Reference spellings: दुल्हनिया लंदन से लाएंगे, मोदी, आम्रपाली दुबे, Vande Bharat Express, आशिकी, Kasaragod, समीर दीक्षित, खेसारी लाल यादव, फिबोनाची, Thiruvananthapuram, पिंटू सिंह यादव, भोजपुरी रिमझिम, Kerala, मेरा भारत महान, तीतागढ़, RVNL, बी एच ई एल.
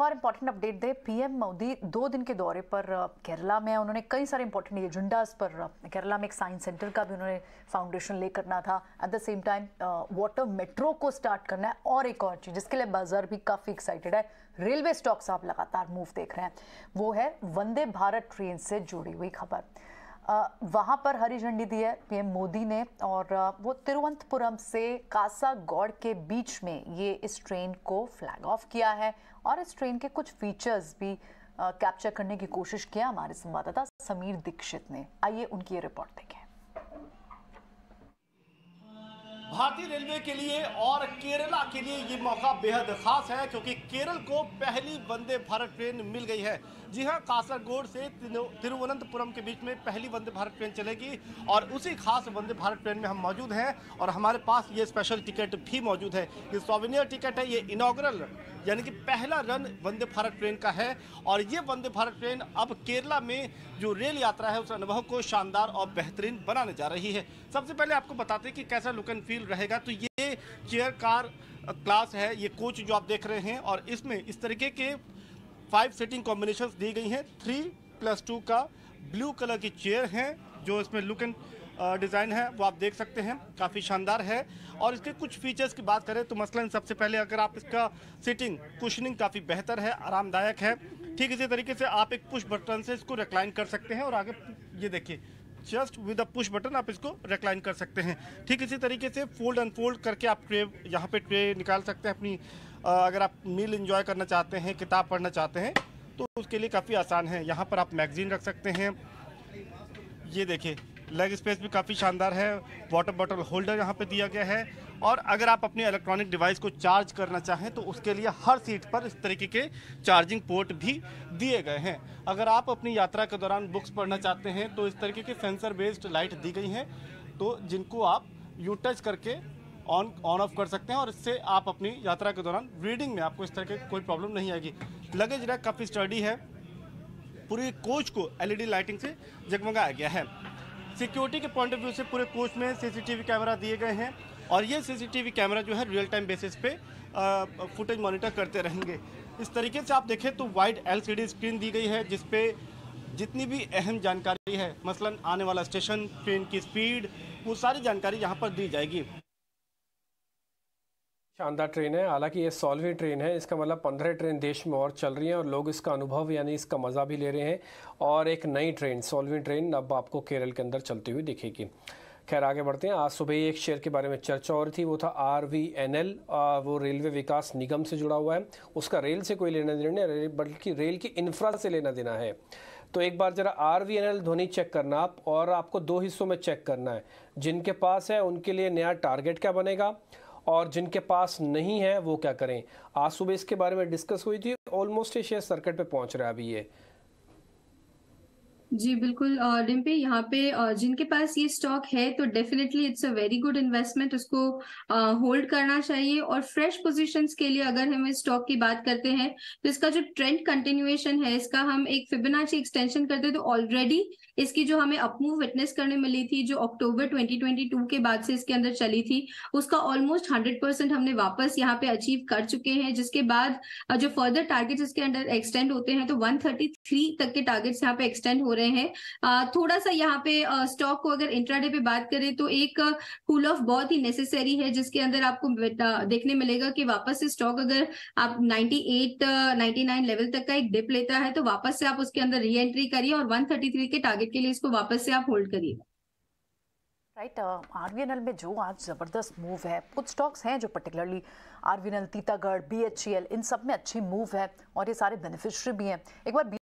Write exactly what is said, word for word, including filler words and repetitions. एक और important update दे, पीएम मोदी दो दिन के दौरे पर केरला में, उन्होंने कई सारे इम्पॉर्टेंट एजेंडाज पर केरला में एक साइंस सेंटर का भी उन्होंने फाउंडेशन ले करना था, at the same time water metro को स्टार्ट करना है और एक और चीज जिसके लिए बाजार भी काफ़ी एक्साइटेड है, रेलवे स्टॉक्स आप लगातार मूव देख रहे हैं, वो है वंदे भारत ट्रेन से जुड़ी हुई खबर। वहाँ पर हरी झंडी दी है पीएम मोदी ने और वो तिरुवनंतपुरम से कासारगोड के बीच में ये इस ट्रेन को फ्लैग ऑफ किया है और इस ट्रेन के कुछ फीचर्स भी कैप्चर करने की कोशिश किया हमारे संवाददाता समीर दीक्षित ने। आइए उनकी ये रिपोर्ट देखें। भारतीय रेलवे के लिए और केरला के लिए ये मौका बेहद खास है क्योंकि केरल को पहली वंदे भारत ट्रेन मिल गई है। जी हां, कासरगोड से तिरुवनंतपुरम के बीच में पहली वंदे भारत ट्रेन चलेगी और उसी खास वंदे भारत ट्रेन में हम मौजूद हैं और हमारे पास ये स्पेशल टिकट भी मौजूद है। ये सॉवेनियर टिकट है, ये इनॉग्रल यानी कि पहला रन वंदे भारत ट्रेन का है और ये वंदे भारत ट्रेन अब केरला में जो रेल यात्रा है उस अनुभव को शानदार और बेहतरीन बनाने जा रही है। सबसे पहले आपको बताते हैं कि कैसा लुक एंड फील रहेगा। तो ये चेयर कार क्लास है, ये कोच जो आप देख रहे हैं और इसमें इस तरीके के फाइव सीटिंग कॉम्बिनेशंस दी गई हैं। थ्री प्लस टू का ब्लू कलर की चेयर है जो इसमें लुक एंड डिज़ाइन है वो आप देख सकते हैं, काफ़ी शानदार है। और इसके कुछ फीचर्स की बात करें तो मसलन सबसे पहले अगर आप इसका सीटिंग कुशनिंग काफ़ी बेहतर है, आरामदायक है। ठीक इसी तरीके से आप एक पुश बटन से इसको रिक्लाइन कर सकते हैं और आगे ये देखिए just with a push button आप इसको रिक्लाइन कर सकते हैं। ठीक इसी तरीके से फोल्ड अनफोल्ड करके आप ट्रे यहाँ पे ट्रे निकाल सकते हैं अपनी, अगर आप मील एंजॉय करना चाहते हैं, किताब पढ़ना चाहते हैं तो उसके लिए काफ़ी आसान है। यहाँ पर आप मैगजीन रख सकते हैं। ये देखिए लेग स्पेस भी काफ़ी शानदार है, वाटर बॉटल होल्डर यहाँ पे दिया गया है और अगर आप अपने इलेक्ट्रॉनिक डिवाइस को चार्ज करना चाहें तो उसके लिए हर सीट पर इस तरीके के चार्जिंग पोर्ट भी दिए गए हैं। अगर आप अपनी यात्रा के दौरान बुक्स पढ़ना चाहते हैं तो इस तरीके के सेंसर बेस्ड लाइट दी गई हैं तो जिनको आप यू टच करके ऑन ऑन ऑफ कर सकते हैं और इससे आप अपनी यात्रा के दौरान रीडिंग में आपको इस तरह की कोई प्रॉब्लम नहीं आएगी। लगेज रैक काफ़ी स्टडी है, पूरी कोच को एल ई डी लाइटिंग से जगमगाया गया है। सिक्योरिटी के पॉइंट ऑफ व्यू से पूरे कोच में सीसीटीवी कैमरा दिए गए हैं और ये सीसीटीवी कैमरा जो है रियल टाइम बेसिस पे फुटेज मॉनिटर करते रहेंगे। इस तरीके से आप देखें तो वाइड एलसीडी स्क्रीन दी गई है जिस पे जितनी भी अहम जानकारी है, मसलन आने वाला स्टेशन, ट्रेन की स्पीड, वो सारी जानकारी यहाँ पर दी जाएगी। शानदार ट्रेन है, हालांकि ये सोलहवीं ट्रेन है, इसका मतलब पंद्रह ट्रेन देश में और चल रही हैं और लोग इसका अनुभव यानी इसका मज़ा भी ले रहे हैं और एक नई ट्रेन सोलहवीं ट्रेन अब आपको केरल के अंदर चलती हुई दिखेगी। खैर आगे बढ़ते हैं। आज सुबह ही एक शेयर के बारे में चर्चा हो रही थी, वो था आर वी एन एल, वो रेलवे विकास निगम से जुड़ा हुआ है, उसका रेल से कोई लेना देना नहीं बल्कि रेल की इंफ्रा से लेना देना है। तो एक बार जरा आर वी एन एल ध्वनि चेक करना आप और आपको दो हिस्सों में चेक करना है, जिनके पास है उनके लिए नया टारगेट क्या बनेगा और जिनके पास नहीं है वो क्या करें। आज सुबह इसके बारे में डिस्कस हुई थी, ऑलमोस्ट ये शेयर सर्किट पे पहुंच रहा है अभी ये। जी बिल्कुल रिम्पी, यहाँ पे जिनके पास ये स्टॉक है तो definitely it's a very good investment, उसको होल्ड करना चाहिए। और फ्रेश पोजीशंस के लिए अगर हम इस स्टॉक की बात करते हैं तो इसका जो ट्रेंड कंटिन्यूएशन है, इसका हम एक फिबोनाची एक्सटेंशन करते हैं तो ऑलरेडी इसकी जो हमें अपमूव विटनेस करने मिली थी जो अक्टूबर ट्वेंटी ट्वेंटी टू के बाद से इसके अंदर चली थी, उसका ऑलमोस्ट हंड्रेड परसेंट हमने वापस यहाँ पे अचीव कर चुके हैं, जिसके बाद जो फर्दर टारगेट इसके अंदर एक्सटेंड होते हैं तो वन थर्टी थ्री तक के टारगेट्स यहाँ पे एक्सटेंड हो रहे हैं। थोड़ा सा यहाँ पे स्टॉक को अगर इंट्राडे पे बात करें तो एक कूल ऑफ बहुत ही नेसेसरी है, जिसके अंदर आपको देखने मिलेगा कि वापस से स्टॉक अगर आप अट्ठानवे, निन्यानवे लेवल तक का एक डिप लेता है तो वापस से आप उसके अंदर री एंट्री करिए और एक सौ तैंतीस के टारगेट के लिए इसको वापस से आप होल्ड करिए। Right, R V N L में जो आज ज़बरदस्त मूव है, कुछ स्टॉक्स हैं जो particularly R V N L, तीतागढ़, बी एच ई एल, इन सब में अच्छी मूव है और ये सारे बेनिफिशरी भी हैं। एक बार